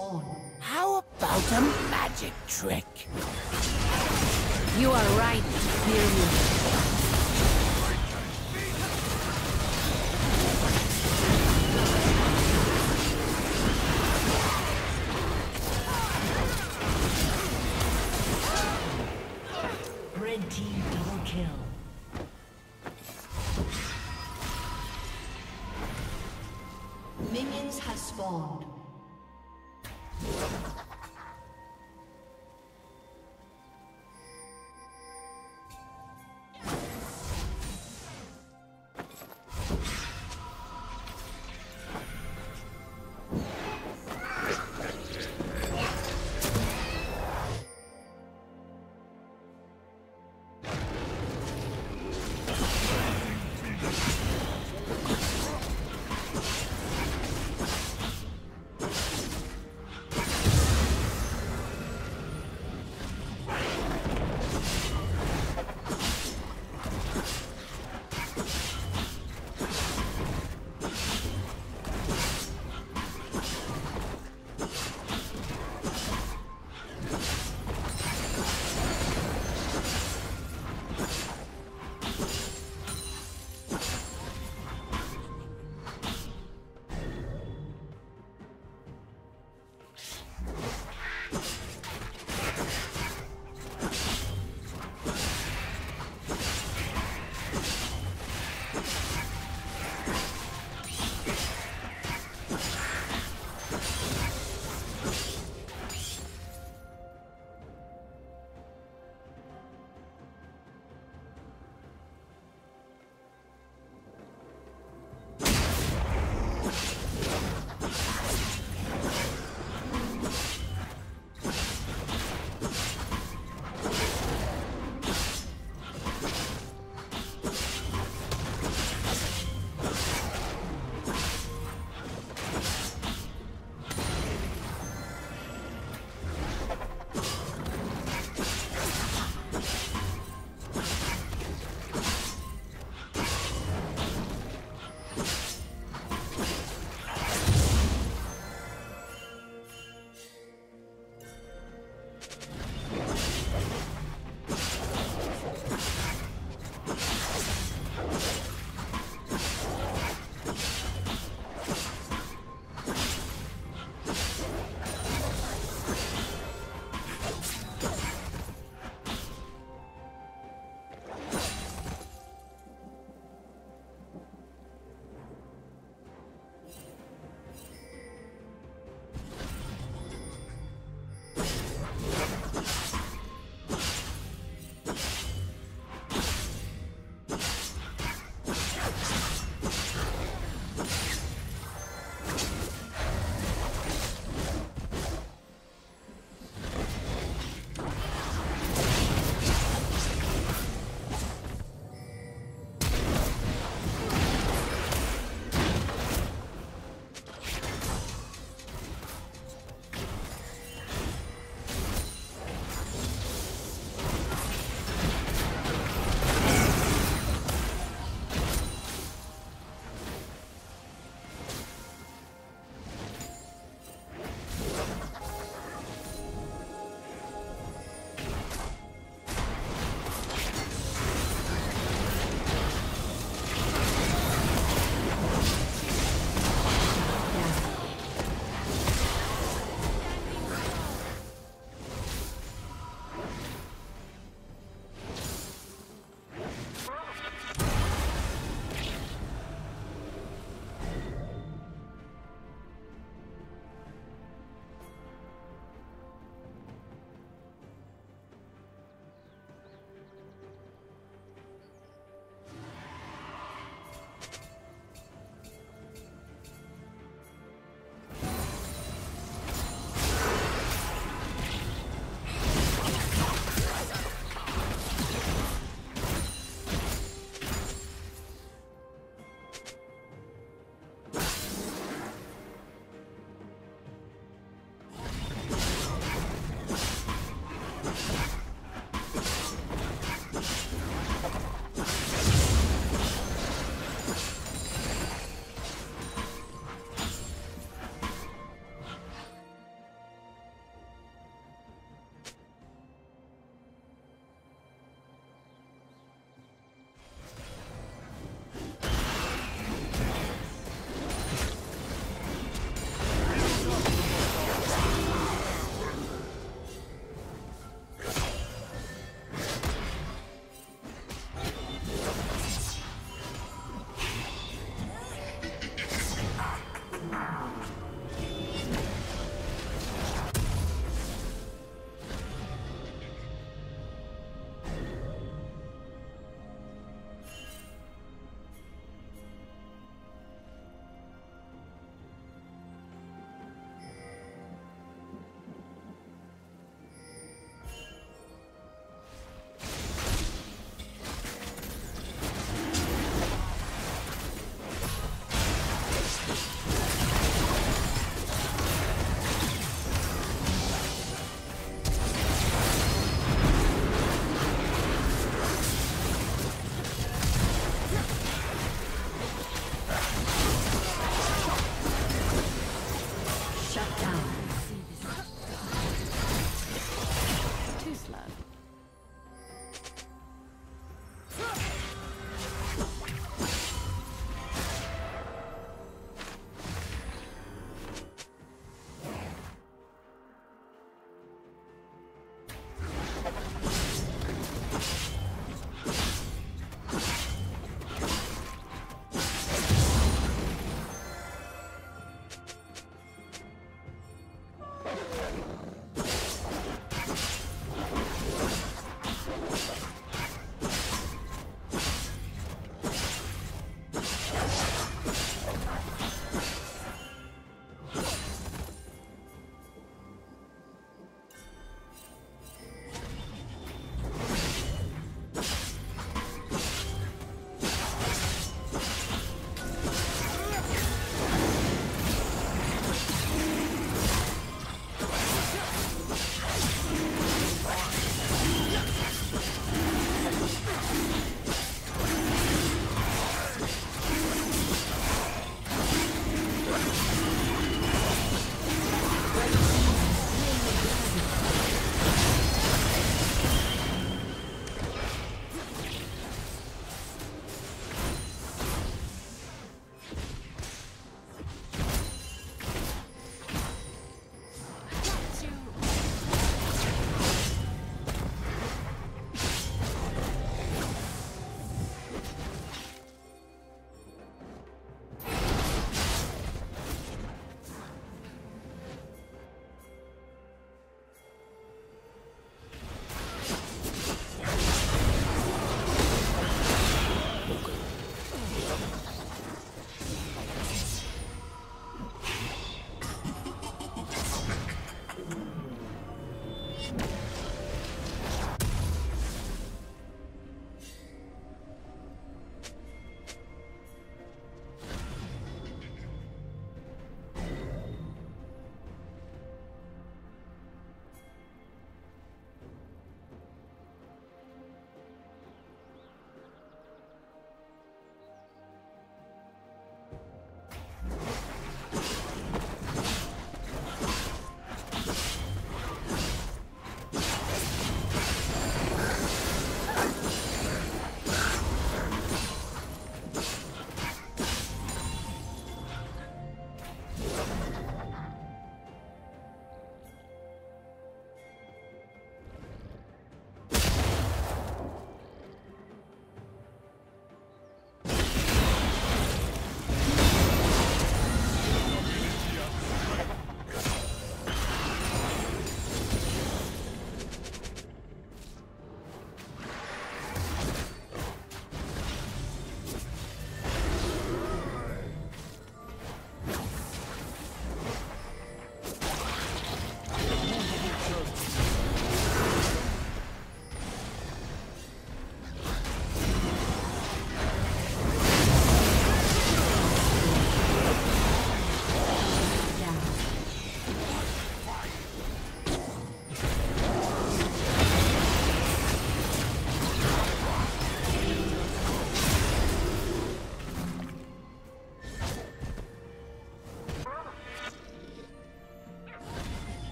spawn. How about a magic trick? You are right, dear me.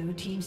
Blue team's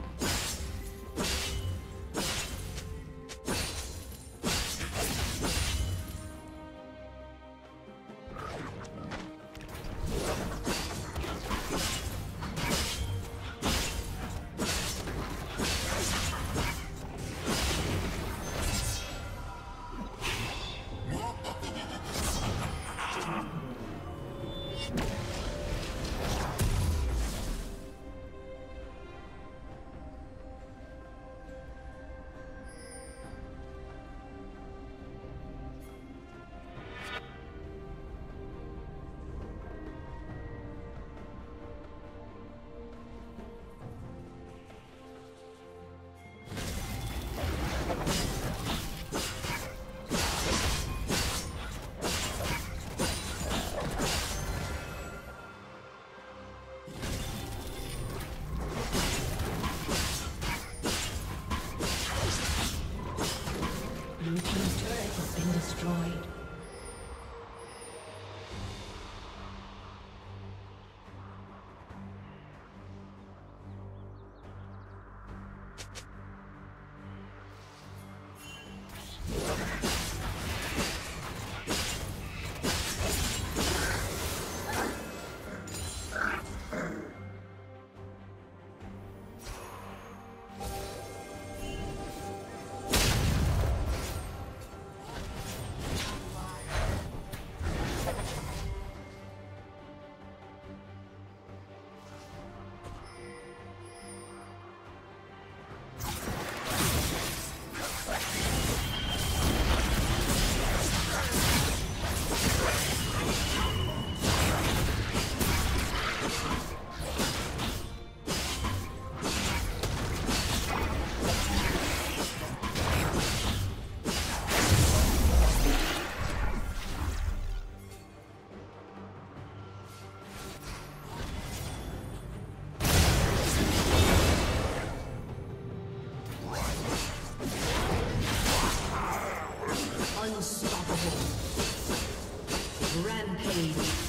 stage.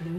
Blue